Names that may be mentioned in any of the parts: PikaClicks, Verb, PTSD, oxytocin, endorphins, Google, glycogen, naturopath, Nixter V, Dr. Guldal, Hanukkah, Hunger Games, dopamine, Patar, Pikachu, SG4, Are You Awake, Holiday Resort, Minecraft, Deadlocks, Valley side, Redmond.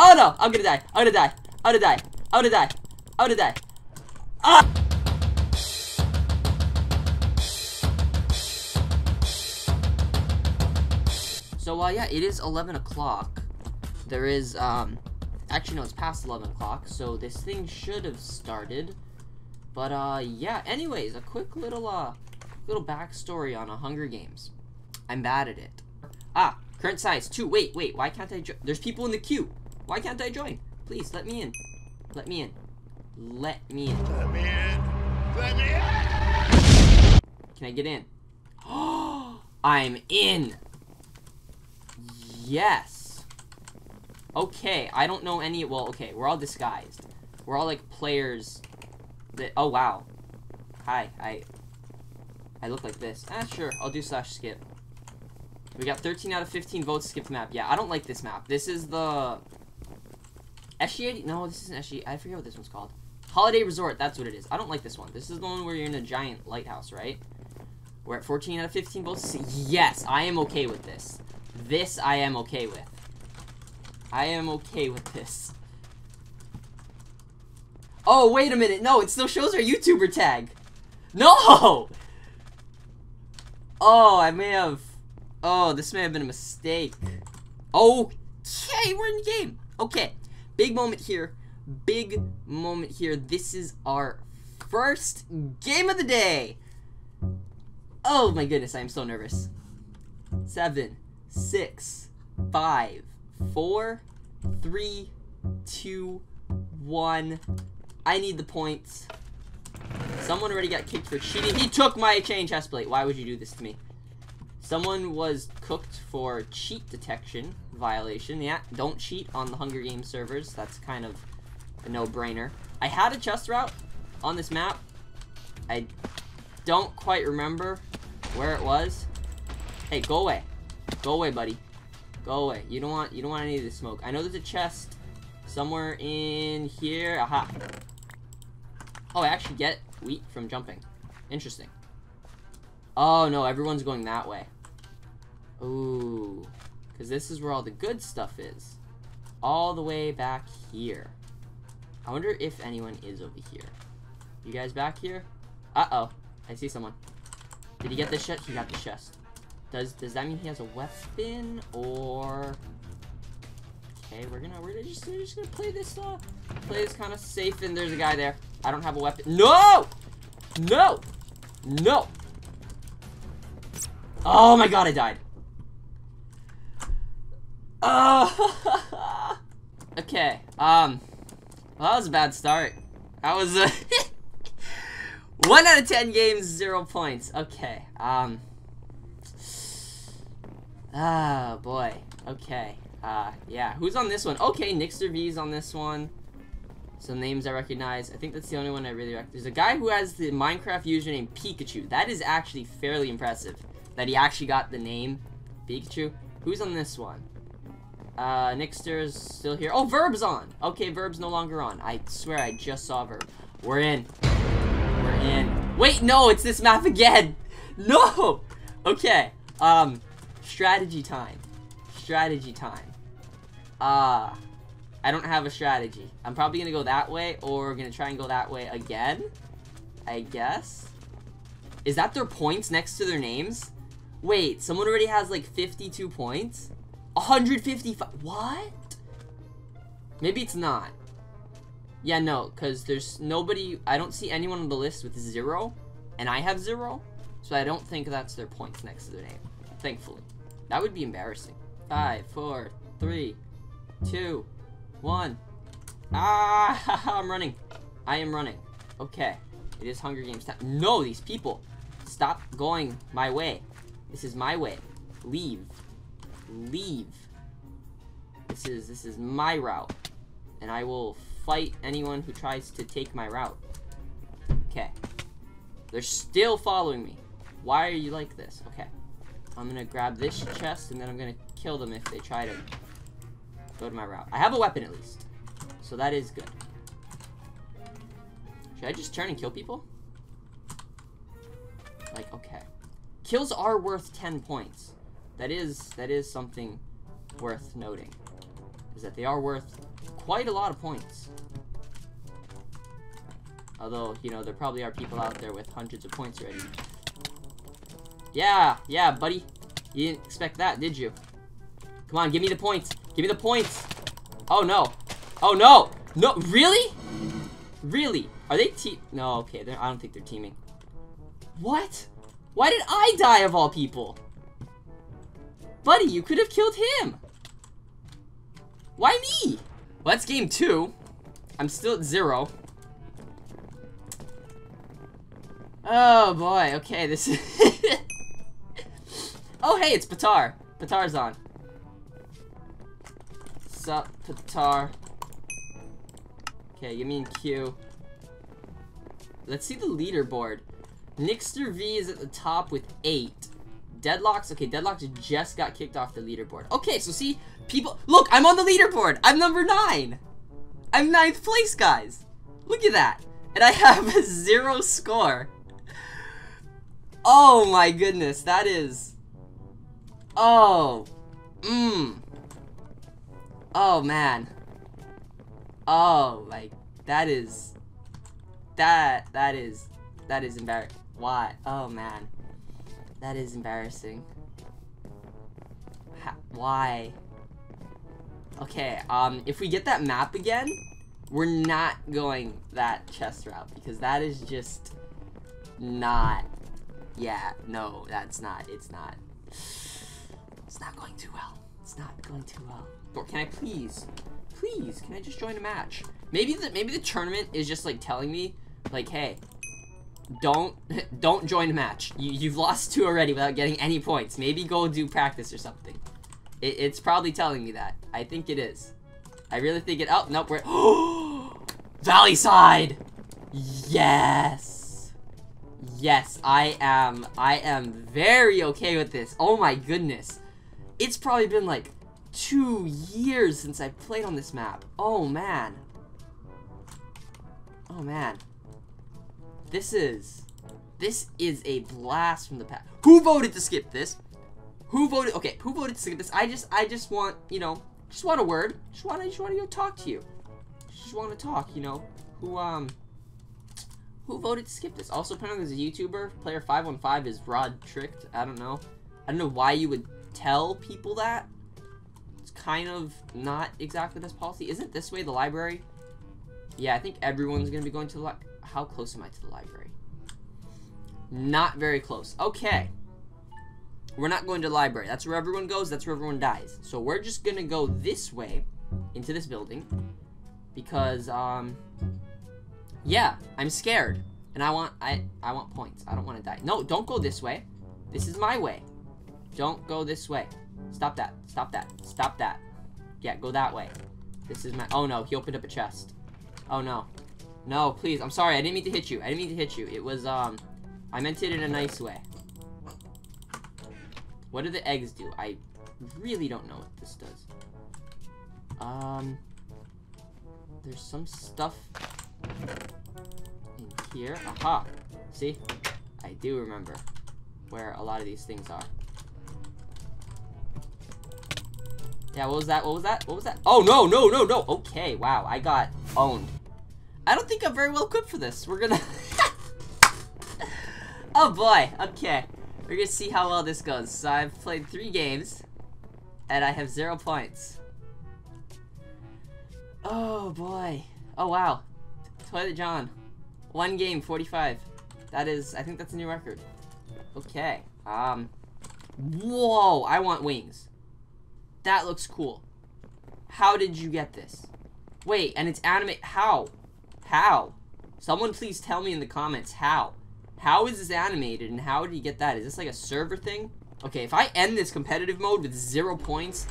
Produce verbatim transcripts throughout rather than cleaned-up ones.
Oh no! I'm gonna die! I'm gonna die! I'm gonna die! I'm gonna die! I'm gonna die! Ah! So uh, yeah, it is eleven o'clock. There is um, actually no, it's past eleven o'clock. So this thing should have started. But uh, yeah. Anyways, a quick little uh, little backstory on a Hunger Games. I'm bad at it. Ah, current size two. Wait, wait. Why can't I join? There's people in the queue. Why can't I join? Please let me in. Let me in. Let me in. Let me in. Let me in. Can I get in? Oh, I'm in. Yes. Okay. I don't know any. Well, okay. We're all disguised. We're all like players. That. Oh wow. Hi. I. I look like this. Ah, sure. I'll do slash skip. We got thirteen out of fifteen votes. Skip the map. Yeah, I don't like this map. This is the S G eight. No, this isn't S G. I forget what this one's called. Holiday Resort. That's what it is. I don't like this one. This is the one where you're in a giant lighthouse, right? We're at fourteen out of fifteen votes. Yes, I am okay with this. This I am okay with. I am okay with this. Oh, wait a minute. No, it still shows our YouTuber tag. No! Oh, I may have... Oh, this may have been a mistake. Okay, we're in the game. Okay, big moment here. Big moment here. This is our first game of the day. Oh my goodness, I am so nervous. Seven, six, five, four, three, two, one. I need the points. Someone already got kicked for cheating. He took my chain chest plate. Why would you do this to me? Someone was cooked for cheat detection violation. Yeah, don't cheat on the Hunger Games servers. That's kind of a no-brainer. I had a chest route on this map. I don't quite remember where it was. Hey, go away. Go away, buddy. Go away. You don't want you don't want any of this smoke. I know there's a chest somewhere in here. Aha. Oh, I actually get wheat from jumping. Interesting. Oh no, everyone's going that way. Ooh, because this is where all the good stuff is. All the way back here. I wonder if anyone is over here. You guys back here? Uh-oh. I see someone. Did he get this chest? He got the chest. Does does that mean he has a weapon or... Okay, we're gonna we're just, we're just gonna play this uh play this kind of safe, and there's a guy there. I don't have a weapon. No! No! No! Oh my god, I died. Oh. Okay. Um. Well, that was a bad start. That was a one out of ten games, zero points. Okay. Um. Ah, oh, boy. Okay. Uh. Yeah. Who's on this one? Okay, Nixter V's on this one. Some names I recognize. I think that's the only one I really recognize. There's a guy who has the Minecraft username Pikachu. That is actually fairly impressive. That he actually got the name Pikachu. Who's on this one? Uh, Nixter's still here. Oh, Verb's on. Okay, Verb's no longer on. I swear I just saw Verb. We're in. We're in. Wait, no, it's this map again. No. Okay. Um, strategy time. Strategy time. Uh, I don't have a strategy. I'm probably gonna go that way, or gonna try and go that way again, I guess. Is that their points next to their names? Wait, someone already has like fifty-two points? one hundred fifty-five. What? Maybe it's not. Yeah, no, because there's nobody. I don't see anyone on the list with zero, and I have zero. So I don't think that's their points next to their name. Thankfully. That would be embarrassing. Five, four, three, two, one. Ah, I'm running. I am running. Okay. It is Hunger Games time. No, these people. Stop going my way. This is my way. Leave. Leave. This is this is my route. And I will fight anyone who tries to take my route. Okay. They're still following me. Why are you like this? Okay. I'm gonna grab this chest, and then I'm gonna kill them if they try to go to my route. I have a weapon at least. So that is good. Should I just turn and kill people? Like, okay. Kills are worth ten points. That is, that is something worth noting. Is that they are worth quite a lot of points. Although, you know, there probably are people out there with hundreds of points already. Yeah, yeah, buddy. You didn't expect that, did you? Come on, give me the points. Give me the points. Oh, no. Oh, no. No, really? Really? Are they te- No, okay, I don't think they're teaming. What? Why did I die of all people? Buddy, you could have killed him. Why me? Well, that's game two. I'm still at zero. Oh, boy. Okay, this is... oh, hey, it's Patar. Patar's on. Sup, Patar. Okay, give me a Q. Let's see the leaderboard. Nixter V is at the top with eight. Deadlocks. Okay, Deadlocks just got kicked off the leaderboard. Okay, so see, people... Look, I'm on the leaderboard. I'm number nine. I'm ninth place, guys. Look at that. And I have a zero score. Oh, my goodness. That is... Oh. Mmm. Oh, man. Oh, like, that is... That, that is... That is embarrassing. Why? Oh, man. That is embarrassing. Ha why? Okay, um, if we get that map again, we're not going that chest route, because that is just not... Yeah, no, that's not. It's not. It's not going too well. It's not going too well. Or can I please, please, can I just join a match? Maybe the, maybe the tournament is just, like, telling me, like, hey... Don't don't join a match. You, you've lost two already without getting any points. Maybe go do practice or something. It, it's probably telling me that. I think it is. I really think it. Oh nope, we're Valley side. Yes, yes. I am. I am very okay with this. Oh my goodness, it's probably been like two years since I've played on this map. Oh man. Oh man. This is, this is a blast from the past. Who voted to skip this? Who voted? Okay, who voted to skip this? I just, I just want, you know, just want a word. Just want, I just want to go talk to you. Just want to talk, you know. Who, um, who voted to skip this? Also, apparently there's a YouTuber, player five one five is Rod tricked. I don't know. I don't know why you would tell people that. It's kind of not exactly the best policy. Isn't this way the library? Yeah, I think everyone's gonna be going to the library. How close am I to the library? Not very close. Okay. We're not going to the library. That's where everyone goes. That's where everyone dies. So we're just going to go this way into this building because, um, yeah, I'm scared and I want, I, I want points. I don't want to die. No, don't go this way. This is my way. Don't go this way. Stop that. Stop that. Stop that. Yeah, go that way. This is my, oh no, he opened up a chest. Oh no. No, please. I'm sorry. I didn't mean to hit you. I didn't mean to hit you. It was, um... I meant it in a nice way. What do the eggs do? I really don't know what this does. Um... There's some stuff... in here. Aha! See? I do remember where a lot of these things are. Yeah, what was that? What was that? What was that? Oh, no, no, no, no! Okay, wow. I got owned. I don't think I'm very well equipped for this. We're gonna... oh, boy. Okay. We're gonna see how well this goes. So, I've played three games, and I have zero points. Oh, boy. Oh, wow. Toilet John. One game, forty-five. That is... I think that's a new record. Okay. Um... Whoa! I want wings. That looks cool. How did you get this? Wait, and it's animate... How? How? Someone please tell me in the comments how. How is this animated and how do you get that? Is this like a server thing? Okay, if I end this competitive mode with zero points,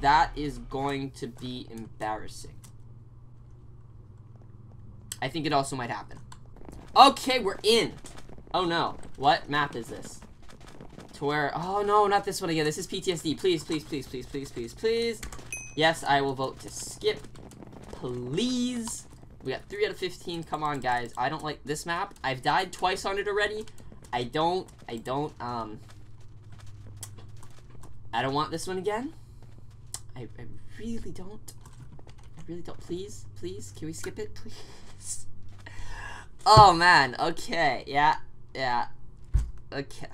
that is going to be embarrassing. I think it also might happen. Okay, we're in. Oh no. What map is this? To where... Oh no, not this one again. This is P T S D. Please, please, please, please, please, please, please. Yes, I will vote to skip. Please. We got three out of fifteen. Come on, guys. I don't like this map. I've died twice on it already. I don't, I don't, um, I don't want this one again. I, I really don't. I I really don't. Please, please, can we skip it, please? Oh man. Okay. Yeah. Yeah. Okay.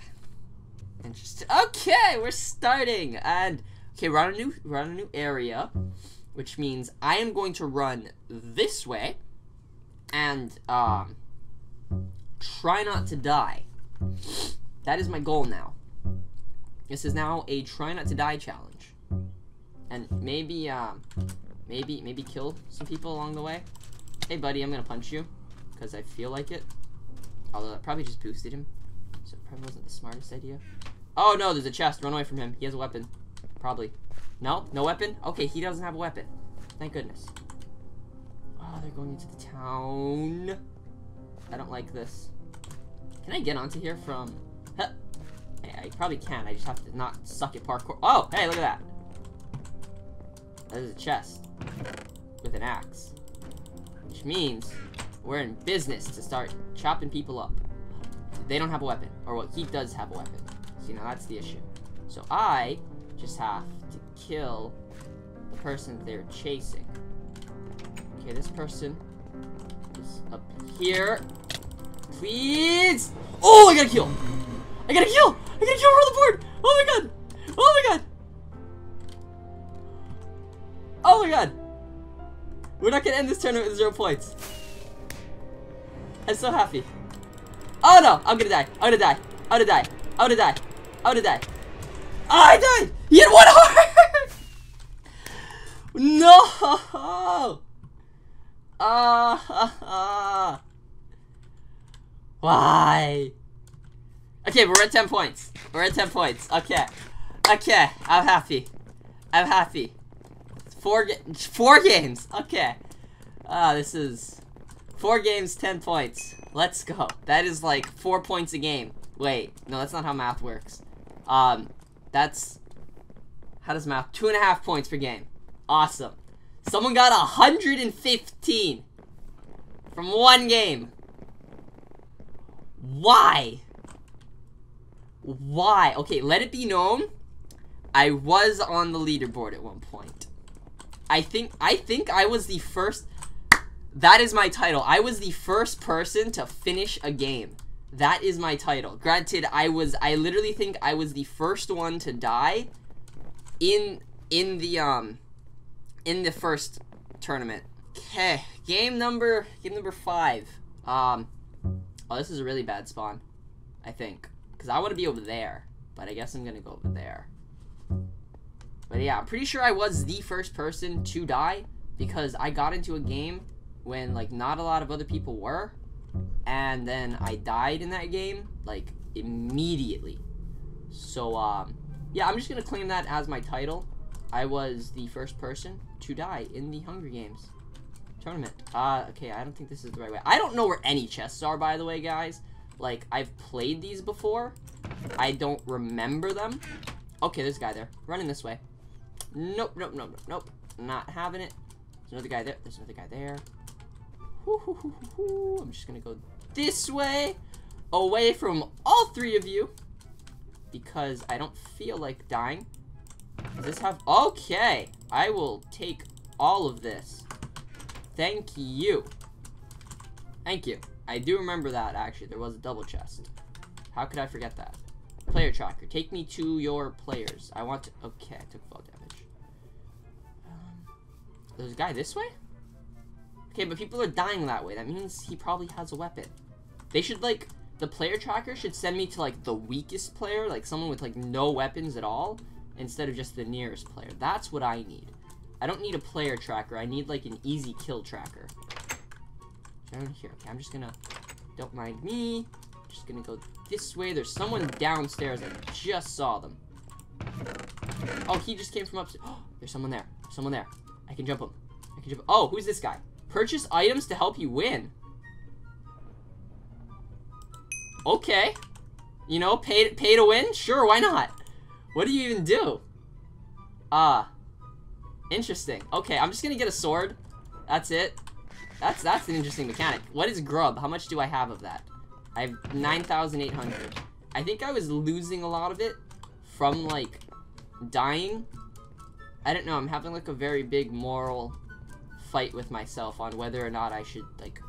Interesting. Okay, we're starting, and okay, we're on a new, we're on a new area, which means I am going to run this way, and um, try not to die. That is my goal now. This is now a try not to die challenge, and maybe um, maybe maybe kill some people along the way. Hey buddy, I'm gonna punch you because I feel like it. Although that probably just boosted him. So it probably wasn't the smartest idea. Oh no, there's a chest. Run away from him. He has a weapon. Probably. No? No weapon? Okay, he doesn't have a weapon. Thank goodness. Oh, they're going into the town. I don't like this. Can I get onto here from... Huh. Yeah, I probably can. I just have to not suck at parkour. Oh, hey, look at that. There's a chest. With an axe. Which means we're in business to start chopping people up. They don't have a weapon. Or, well, he does have a weapon. So, you know, that's the issue. So, I just have to kill the person they're chasing. Okay, this person is up here. Please! Oh, I gotta kill! I gotta kill! I gotta kill her on the board! Oh my god! Oh my god! Oh my god! We're not gonna end this tournament with zero points. I'm so happy. Oh no! I'm gonna die! I'm gonna die! I'm gonna die! I'm gonna die! I'm gonna die! Oh, I died! He had one heart! No! Ah! Uh, why? Okay, we're at ten points. We're at ten points. Okay, okay. I'm happy. I'm happy. Four ga four games. Okay. Ah, uh, this is four games, ten points. Let's go. That is like four points a game. Wait, no, that's not how math works. Um, that's... How does math... Two and a half points per game. Awesome. Someone got one hundred fifteen from one game. Why? Why? Okay, let it be known, I was on the leaderboard at one point. I think... I think I was the first... That is my title. I was the first person to finish a game. That is my title. Granted, I was, I literally think I was the first one to die in, in the, um, in the first tournament. Okay. Game number, game number five. Um, oh, this is a really bad spawn, I think. Because I want to be over there, but I guess I'm going to go over there. But yeah, I'm pretty sure I was the first person to die because I got into a game when, like, not a lot of other people were, and then I died in that game, like, immediately. So, um, yeah, I'm just gonna claim that as my title. I was the first person to die in the Hunger Games tournament. Uh, okay, I don't think this is the right way. I don't know where any chests are, by the way, guys. Like, I've played these before. I don't remember them. Okay, there's a guy there. Running this way. Nope, nope, nope, nope, nope. Not having it. There's another guy there. There's another guy there. I'm just gonna go this way, away from all three of you, because I don't feel like dying. Does this have... Okay, I will take all of this. Thank you. Thank you. I do remember that, actually. There was a double chest. How could I forget that? Player tracker. Take me to your players. I want to... Okay, I took fall damage. Um, there's a guy this way? Okay, but people are dying that way. That means he probably has a weapon. They should, like, the player tracker should send me to, like, the weakest player, like someone with, like, no weapons at all, instead of just the nearest player. That's what I need. I don't need a player tracker. I need, like, an easy kill tracker. Down here. Okay, I'm just gonna... Don't mind me. I'm just gonna go this way. There's someone downstairs. I just saw them. Oh, he just came from upstairs. Oh, there's someone there. Someone there. I can jump him. I can jump him. Oh, who's this guy? Purchase items to help you win. Okay. You know, pay, pay to win? Sure, why not? What do you even do? Ah. Uh, interesting. Okay, I'm just gonna get a sword. That's it. That's that's an interesting mechanic. What is grub? How much do I have of that? I have nine thousand eight hundred. I think I was losing a lot of it from, like, dying. I don't know. I'm having, like, a very big moral... fight with myself on whether or not I should, like,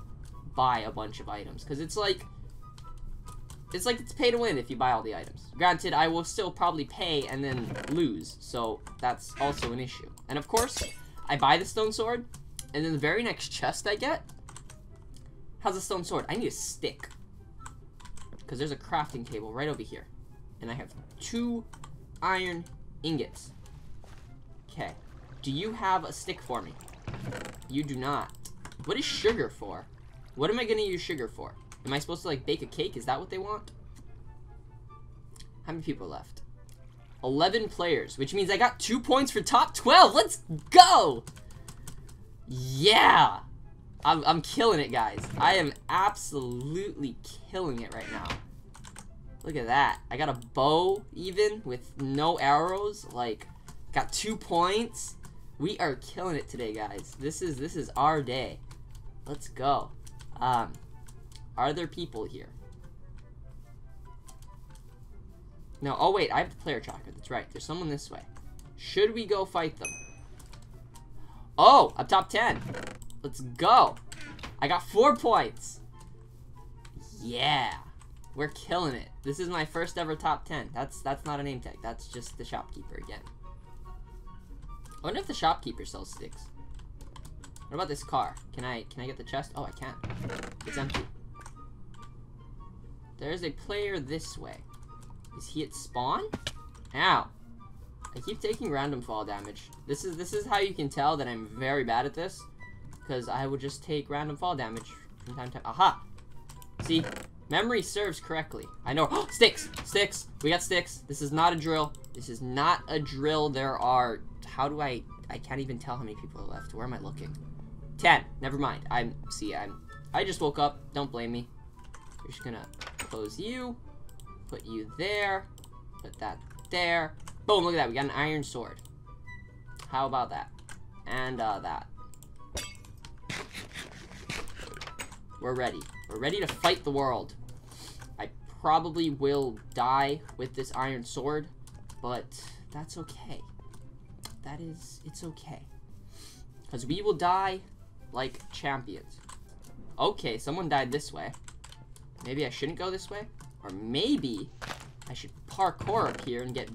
buy a bunch of items. Because it's like, it's like it's pay to win if you buy all the items. Granted, I will still probably pay and then lose, so that's also an issue. And of course, I buy the stone sword, and then the very next chest I get has a stone sword. I need a stick. Because there's a crafting table right over here. And I have two iron ingots. Okay. Do you have a stick for me? You do not. What is sugar for? What am I gonna use sugar for? Am I supposed to, like, bake a cake? Is that what they want? How many people left? eleven players, which means I got two points for top twelve. Let's go! Yeah! I'm, I'm killing it, guys. I am absolutely killing it right now. Look at that. I got a bow, even, with no arrows. Like, got two points. We are killing it today, guys. This is, this is our day. Let's go. Um... Are there people here? No. Oh, wait. I have the player tracker. That's right. There's someone this way. Should we go fight them? Oh, I'm top ten. Let's go. I got four points. Yeah. We're killing it. This is my first ever top ten. That's that's not a name tag. That's just the shopkeeper again. I wonder if the shopkeeper sells sticks. What about this car? Can I, can I get the chest? Oh, I can. It's empty. There's a player this way. Is he at spawn? Ow. I keep taking random fall damage. This is this is how you can tell that I'm very bad at this. Because I will just take random fall damage from time to time. Aha! See? Memory serves correctly. I know. Oh, sticks! Sticks! We got sticks. This is not a drill. This is not a drill. There are... How do I... I can't even tell how many people are left. Where am I looking? Ten. Never mind. I'm... See, I'm... I just woke up. Don't blame me. You're just gonna... Close you, put you there, put that there. Boom, look at that, we got an iron sword. How about that? And uh, that. We're ready. We're ready to fight the world. I probably will die with this iron sword, but that's okay. That is, it's okay. Because we will die like champions. Okay, someone died this way. Maybe I shouldn't go this way? Or maybe I should parkour up here and get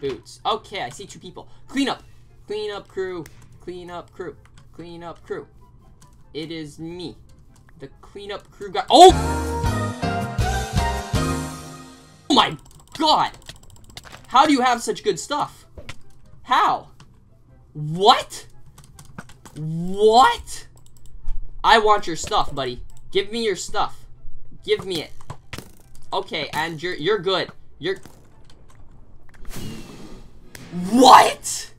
boots. Okay, I see two people. Clean up! Clean up crew! Clean up crew! Clean up crew! It is me. The cleanup crew guy- Oh! Oh my god! How do you have such good stuff? How? What? What? I want your stuff, buddy. Give me your stuff. Give me it. Okay, and you're you're good. You're What?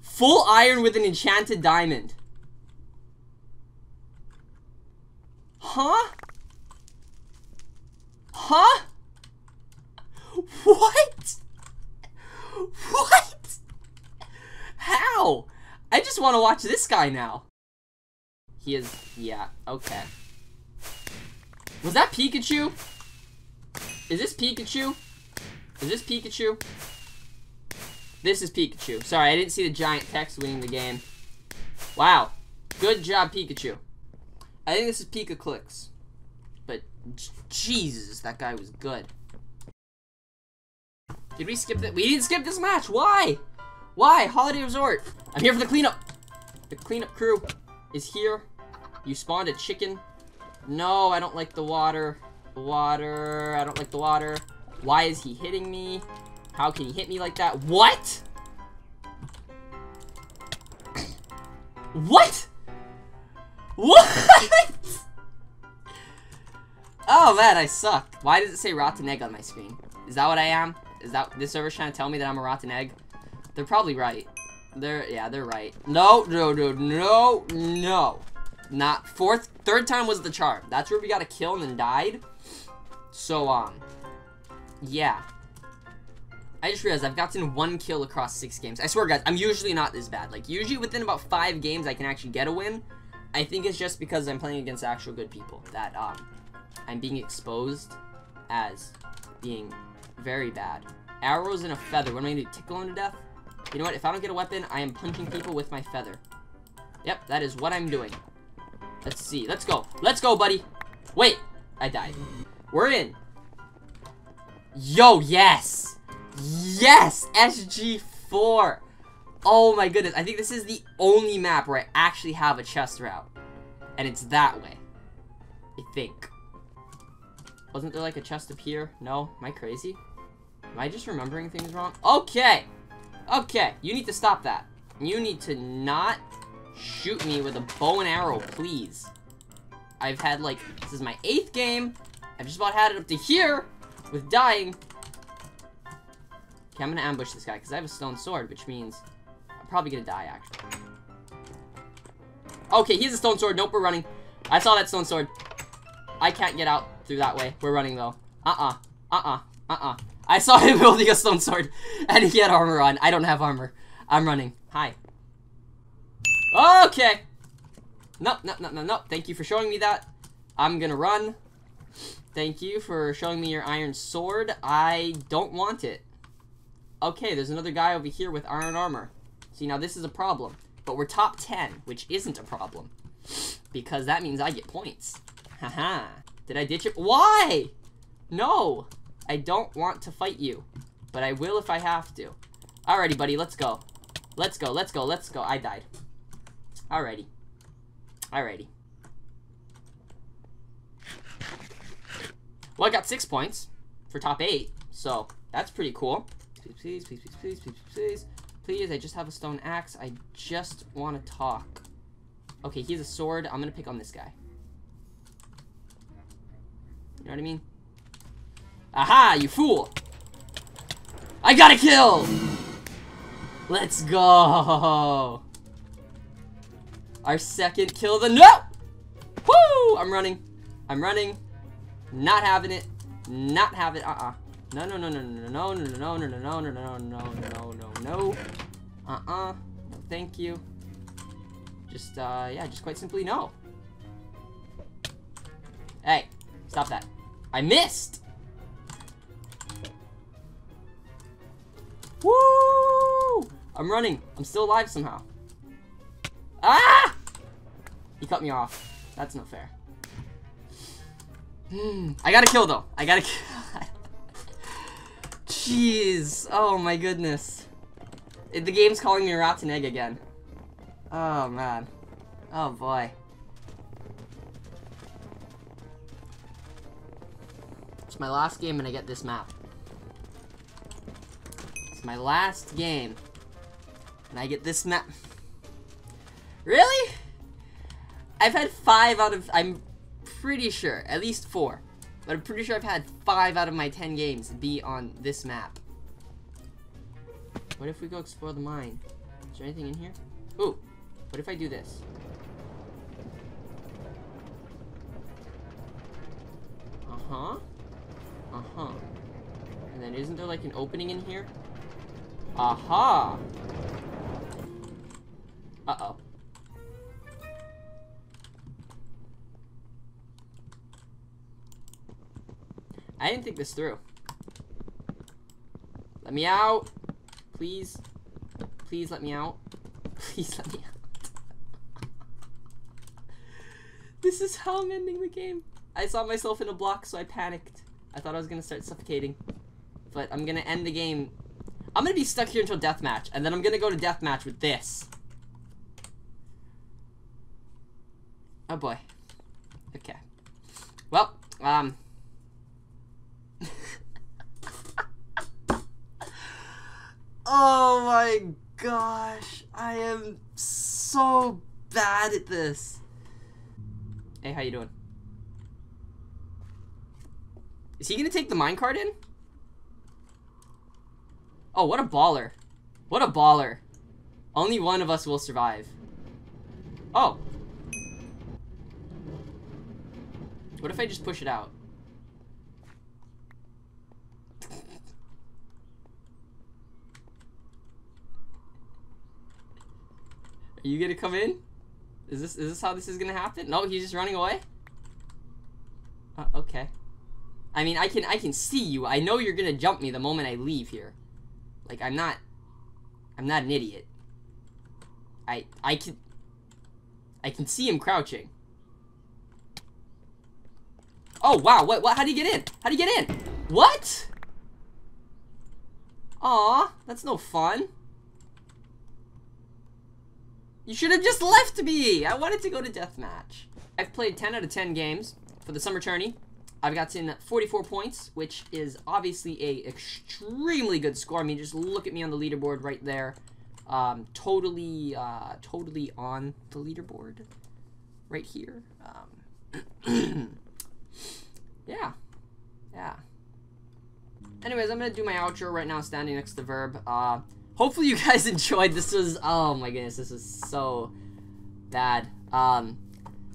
Full iron with an enchanted diamond. Huh? Huh? What? What? How? I just want to watch this guy now. He is yeah, okay. Was that Pikachu? Is this Pikachu? Is this Pikachu? This is Pikachu. Sorry, I didn't see the giant text winning the game. Wow. Good job, Pikachu. I think this is PikaClicks. But, Jesus, that guy was good. Did we skip that? We didn't skip this match. Why? Why? Holiday Resort. I'm here for the cleanup. The cleanup crew is here. You spawned a chicken. No, I don't like the water. Water. I don't like the water. Why is he hitting me? How can he hit me like that? What? What? What? Oh, man, I suck. Why does it say rotten egg on my screen? Is that what I am? Is that this server's trying to tell me that I'm a rotten egg? They're probably right. They're, yeah, they're right. No, no, no, no, no. Not fourth, third time was the charm. That's where we got a kill and then died. So, um, yeah. I just realized I've gotten one kill across six games. I swear, guys, I'm usually not this bad. Like, usually within about five games, I can actually get a win. I think it's just because I'm playing against actual good people that, um, I'm being exposed as being very bad. Arrows and a feather. What am I gonna do? Tickle him to death? You know what? If I don't get a weapon, I am punching people with my feather. Yep, that is what I'm doing. Let's see. Let's go. Let's go, buddy. Wait. I died. We're in. Yo, yes. Yes. S G four. Oh, my goodness. I think this is the only map where I actually have a chest route. And it's that way. I think. Wasn't there like a chest up here? No? Am I crazy? Am I just remembering things wrong? Okay. Okay. You need to stop that. You need to not shoot me with a bow and arrow, please. I've had like, this is my eighth game. I've just about had it up to here with dying. Okay, I'm gonna ambush this guy because I have a stone sword, which means I'm probably gonna die actually. Okay, he has a stone sword. Nope, we're running. I saw that stone sword. I can't get out through that way. We're running though. Uh-uh. Uh-uh. Uh-uh. I saw him building a stone sword and he had armor on. I don't have armor. I'm running. Hi. Okay. Nope, nope, nope, nope, nope. Thank you for showing me that. I'm gonna run. Thank you for showing me your iron sword. I don't want it. Okay, there's another guy over here with iron armor. See, now this is a problem. But we're top ten, which isn't a problem. Because that means I get points. Haha. Did I ditch it? Why? No. I don't want to fight you. But I will if I have to. Alrighty, buddy. Let's go. Let's go. Let's go. Let's go. I died. Alrighty. Alrighty. Well, I got six points for top eight, so that's pretty cool. Please, please, please, please, please, please, please. I just have a stone axe. I just want to talk. Okay, he has a sword. I'm going to pick on this guy. You know what I mean? Aha, you fool! I got a kill! Let's go! Our second kill of the— no! Woo! I'm running. I'm running. Not having it. Not having it. Uh-uh. No, no, no, no, no, no, no, no, no, no, no, no, no, no, no, no. Uh-uh. No, thank you. Just, uh, yeah, just quite simply no. Hey, stop that. I missed! Woo! I'm running. I'm still alive somehow. Ah! He cut me off. That's not fair. Hmm. I got a kill, though. I got a kill. Jeez. Oh, my goodness. It, the game's calling me a rotten egg again. Oh, man. Oh, boy. It's my last game, and I get this map. It's my last game, and I get this map. Really? I've had five out of— I'm pretty sure, at least four, but I'm pretty sure I've had five out of my ten games be on this map. What if we go explore the mine? Is there anything in here? Ooh, what if I do this? Uh-huh. Uh-huh. And then isn't there like an opening in here? Aha! Uh-oh. I didn't think this through. Let me out. Please. Please let me out. Please let me out. This is how I'm ending the game. I saw myself in a block, so I panicked. I thought I was going to start suffocating. But I'm going to end the game. I'm going to be stuck here until deathmatch. And then I'm going to go to deathmatch with this. Oh boy. Okay. Well, um... oh my gosh, I am so bad at this. Hey, how you doing? Is he gonna take the minecart in? Oh, what a baller. What a baller. Only one of us will survive. Oh. What if I just push it out? Are you gonna come in? Is this is this how this is gonna happen? No, he's just running away. Uh, okay. I mean, I can I can see you. I know you're gonna jump me the moment I leave here. Like I'm not, I'm not an idiot. I I can. I can see him crouching. Oh, wow. What, what? How do you get in? How do you get in? What? Aw, that's no fun. You should have just left me. I wanted to go to deathmatch. I've played ten out of ten games for the summer tourney. I've gotten forty-four points, which is obviously a extremely good score. I mean, just look at me on the leaderboard right there. Um, totally, uh, totally on the leaderboard right here. Um, yeah. Yeah. Anyways, I'm going to do my outro right now standing next to Verb. Uh, hopefully you guys enjoyed. This was, oh my goodness, this was so bad. Um,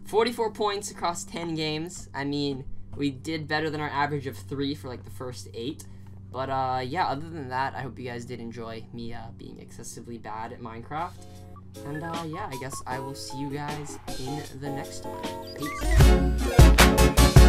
forty-four points across ten games. I mean, we did better than our average of three for like the first eight. But uh, yeah, other than that, I hope you guys did enjoy me uh, being excessively bad at Minecraft. And uh, yeah, I guess I will see you guys in the next one. Peace.